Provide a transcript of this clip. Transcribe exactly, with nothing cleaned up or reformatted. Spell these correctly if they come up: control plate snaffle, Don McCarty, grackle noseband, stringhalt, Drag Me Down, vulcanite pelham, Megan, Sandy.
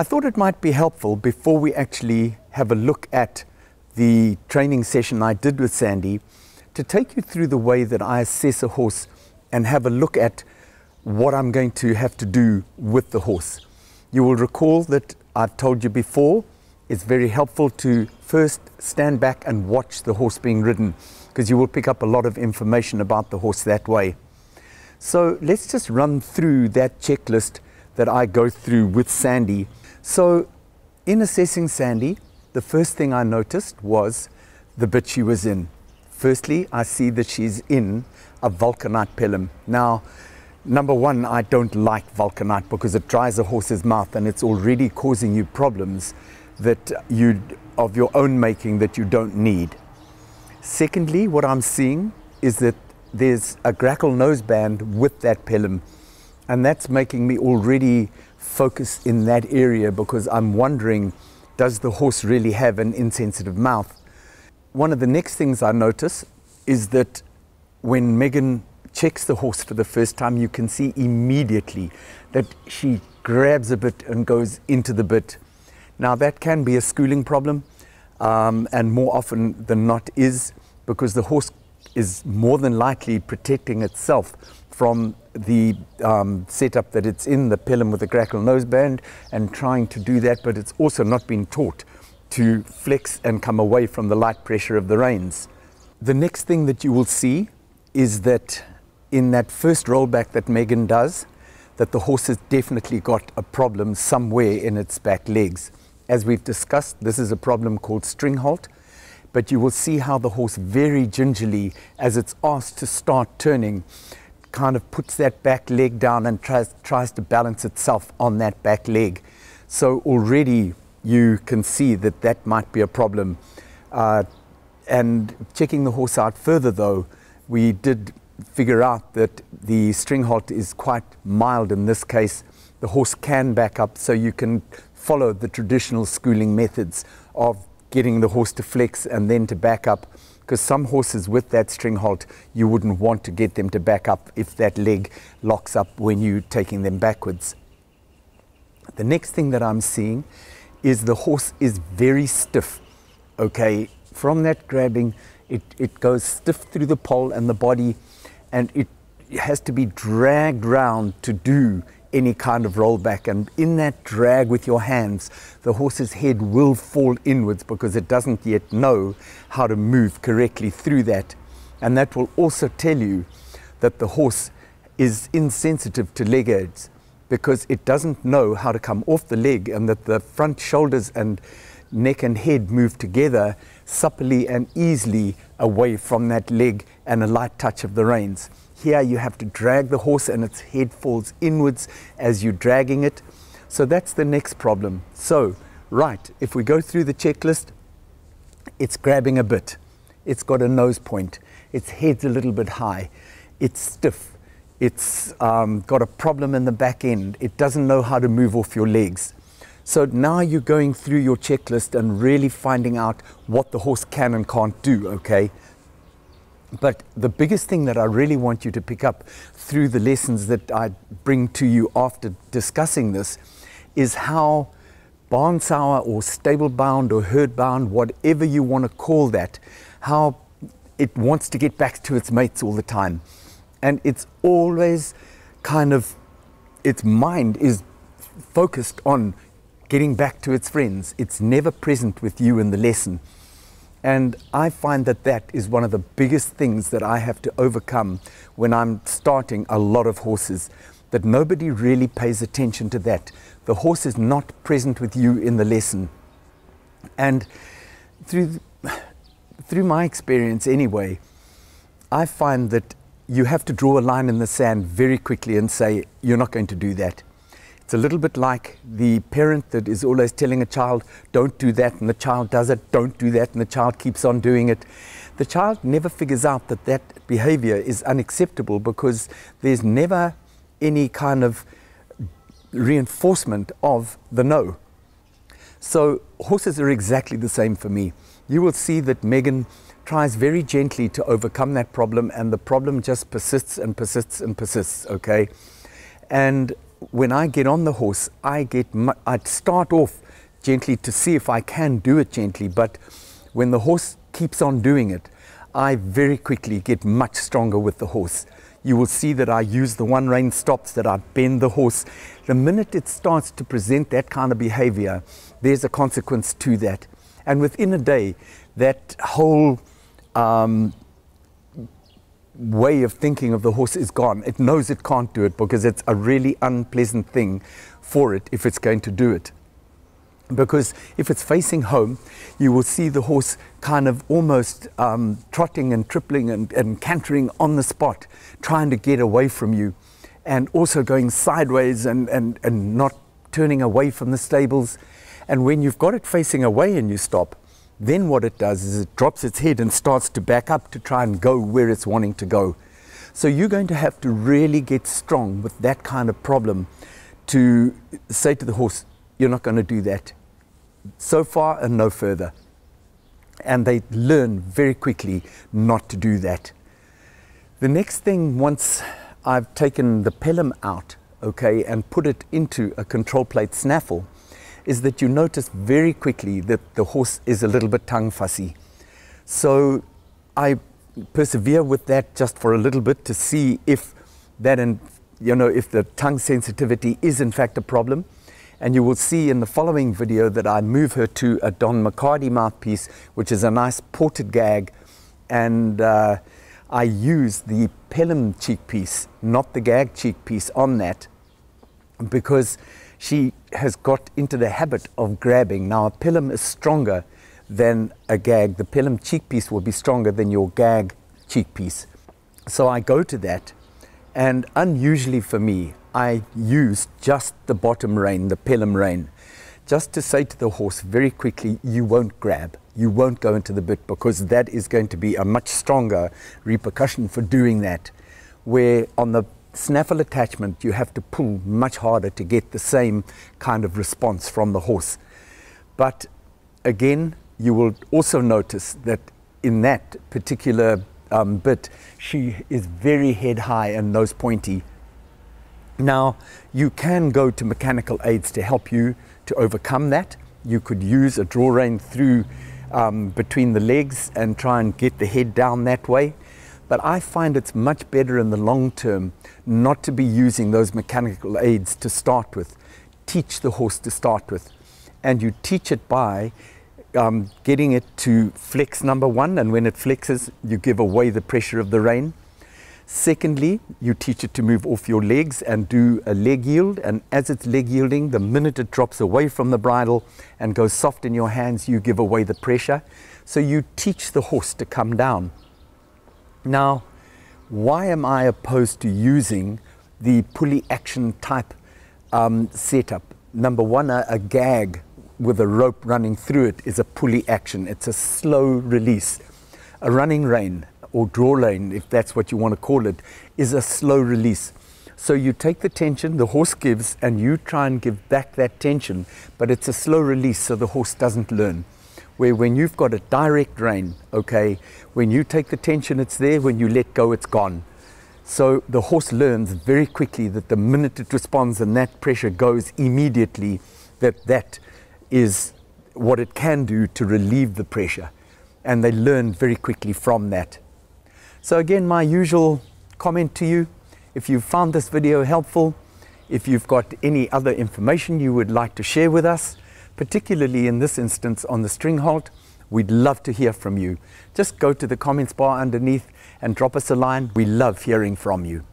I thought it might be helpful before we actually have a look at the training session I did with Sandy to take you through the way that I assess a horse and have a look at what I'm going to have to do with the horse. You will recall that I've told you before, it's very helpful to first stand back and watch the horse being ridden, because you will pick up a lot of information about the horse that way. So let's just run through that checklist that I go through with Sandy. So in assessing Sandy, the first thing I noticed was the bit she was in. Firstly, I see that she's in a vulcanite pelham. Now, number one, I don't like vulcanite because it dries a horse's mouth and it's already causing you problems that you of your own making that you don't need. Secondly, what I'm seeing is that there's a grackle noseband with that pelham, and that's making me already focus in that area because I'm wondering, does the horse really have an insensitive mouth? One of the next things I notice is that when Megan checks the horse for the first time, you can see immediately that she grabs a bit and goes into the bit. Now that can be a schooling problem, um, and more often than not is, because the horse is more than likely protecting itself from the um, setup that it's in, the pelham with the grackle noseband, and trying to do that, but it's also not been taught to flex and come away from the light pressure of the reins. The next thing that you will see is that in that first rollback that Megan does, that the horse has definitely got a problem somewhere in its back legs. As we've discussed, this is a problem called stringhalt, but you will see how the horse very gingerly, as it's asked to start turning, kind of puts that back leg down and tries, tries to balance itself on that back leg. So already you can see that that might be a problem. Uh, and checking the horse out further though, we did figure out that the stringhalt is quite mild in this case. The horse can back up, so you can follow the traditional schooling methods of getting the horse to flex and then to back up, because some horses with that string halt, you wouldn't want to get them to back up if that leg locks up when you're taking them backwards. The next thing that I'm seeing is the horse is very stiff. Okay, from that grabbing, it, it goes stiff through the poll and the body, and it has to be dragged round to do any kind of rollback, and in that drag with your hands, the horse's head will fall inwards because it doesn't yet know how to move correctly through that. And that will also tell you that the horse is insensitive to leg aids, because it doesn't know how to come off the leg, and that the front shoulders and neck and head move together supplely and easily away from that leg and a light touch of the reins. Here you have to drag the horse and its head falls inwards as you're dragging it. So that's the next problem. So, right, if we go through the checklist, it's grabbing a bit. It's got a nose point. Its head's a little bit high. It's stiff. It's um, got a problem in the back end. It doesn't know how to move off your legs. So now you're going through your checklist and really finding out what the horse can and can't do, okay? But the biggest thing that I really want you to pick up through the lessons that I bring to you after discussing this is how barn-sour or stable-bound or herd-bound, whatever you want to call that, how it wants to get back to its mates all the time. And it's always kind of, its mind is focused on getting back to its friends. It's never present with you in the lesson. And I find that that is one of the biggest things that I have to overcome when I'm starting a lot of horses, that nobody really pays attention to that. The horse is not present with you in the lesson. And through, through my experience anyway, I find that you have to draw a line in the sand very quickly and say, you're not going to do that. It's a little bit like the parent that is always telling a child, don't do that, and the child does it, don't do that, and the child keeps on doing it. The child never figures out that that behavior is unacceptable, because there's never any kind of reinforcement of the no. So horses are exactly the same for me. You will see that Megan tries very gently to overcome that problem, and the problem just persists and persists and persists, okay? And when I get on the horse, I get, I'd start off gently to see if I can do it gently, but when the horse keeps on doing it, I very quickly get much stronger with the horse. You will see that I use the one rein stops, that I bend the horse. The minute it starts to present that kind of behavior, there's a consequence to that. And within a day, that whole um, way of thinking of the horse is gone. It knows it can't do it because it's a really unpleasant thing for it if it's going to do it. Because if it's facing home, you will see the horse kind of almost um, trotting and tripling and, and cantering on the spot, trying to get away from you, and also going sideways and, and, and not turning away from the stables. And when you've got it facing away and you stop, then what it does is it drops its head and starts to back up to try and go where it's wanting to go. So you're going to have to really get strong with that kind of problem to say to the horse, you're not going to do that. So far and no further. And they learn very quickly not to do that. The next thing, once I've taken the pelham out, okay, and put it into a control plate snaffle, is that you notice very quickly that the horse is a little bit tongue fussy. So I persevere with that just for a little bit to see if that, and you know, if the tongue sensitivity is in fact a problem. And you will see in the following video that I move her to a Don McCarty mouthpiece, which is a nice ported gag. And uh, I use the pelham cheek piece, not the gag cheek piece on that, because she has got into the habit of grabbing. Now a pelham is stronger than a gag. The pelham cheek piece will be stronger than your gag cheek piece. So I go to that, and unusually for me, I used just the bottom rein, the pelham rein, just to say to the horse very quickly, you won't grab, you won't go into the bit, because that is going to be a much stronger repercussion for doing that. Where on the snaffle attachment, you have to pull much harder to get the same kind of response from the horse. But again, you will also notice that in that particular um, bit, she is very head high and nose pointy. Now, you can go to mechanical aids to help you to overcome that. You could use a draw rein through um, between the legs and try and get the head down that way. But I find it's much better in the long term not to be using those mechanical aids to start with. Teach the horse to start with. And you teach it by um, getting it to flex, number one, and when it flexes, you give away the pressure of the rein. Secondly, you teach it to move off your legs and do a leg yield, and as it's leg yielding, the minute it drops away from the bridle and goes soft in your hands, you give away the pressure. So you teach the horse to come down. Now, why am I opposed to using the pulley action type um, setup? Number one, a, a gag with a rope running through it is a pulley action. It's a slow release. A running rein, or draw rein, if that's what you want to call it, is a slow release. So you take the tension the horse gives and you try and give back that tension, but it's a slow release so the horse doesn't learn. Where when you've got a direct rein, okay, when you take the tension it's there, when you let go it's gone. So the horse learns very quickly that the minute it responds and that pressure goes immediately, that that is what it can do to relieve the pressure. And they learn very quickly from that. So again, my usual comment to you, if you found this video helpful, if you've got any other information you would like to share with us, particularly in this instance on the string halt, we'd love to hear from you. Just go to the comments bar underneath and drop us a line. We love hearing from you.